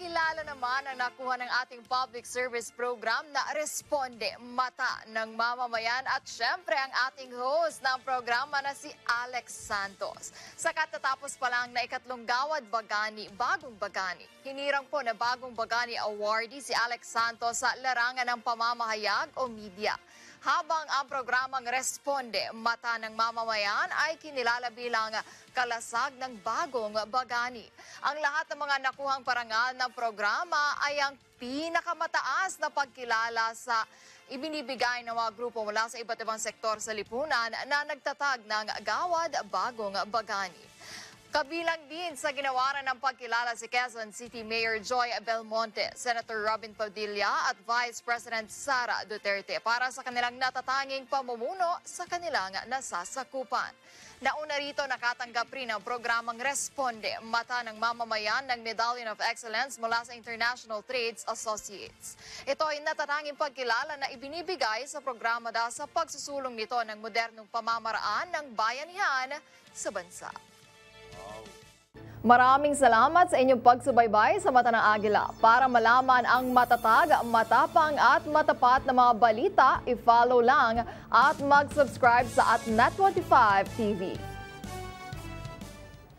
Nakilala naman ang nakuha ng ating public service program na Responde Mata ng Mamamayan at syempre ang ating host ng programa na si Alex Santos. Sa katatapos pa lang na ikatlong Gawad Bagong Bagani, hinirang po na Bagong Bagani awardee si Alex Santos sa larangan ng pamamahayag o media. Habang ang programang Responde Mata ng Mamamayan ay kinilala bilang kalasag ng Bagong Bagani. Ang lahat ng mga nakuhang parangal ng programa ay ang pinakamataas na pagkilala sa ibinibigay ng mga grupo mula sa iba't ibang sektor sa lipunan na nagtatag ng Gawad Bagong Bagani. Kabilang din sa ginawaran ng pagkilala si Quezon City Mayor Joy Belmonte, Senator Robin Padilla at Vice President Sara Duterte para sa kanilang natatanging pamumuno sa kanilang nasasakupan. Nauna rito nakatanggap rin ang programang Responde Mata ng Mamamayan ng Medalion of Excellence mula sa International Trades Associates. Ito ay natatanging pagkilala na ibinibigay sa programa dahil sa pagsusulong nito ng modernong pamamaraan ng bayanihan sa bansa. Maraming salamat sa inyong pagsubaybay sa Mata ng Agila. Para malaman ang matatag, matapang at matapat na mga balita, i-follow lang at mag-subscribe sa Net25 TV.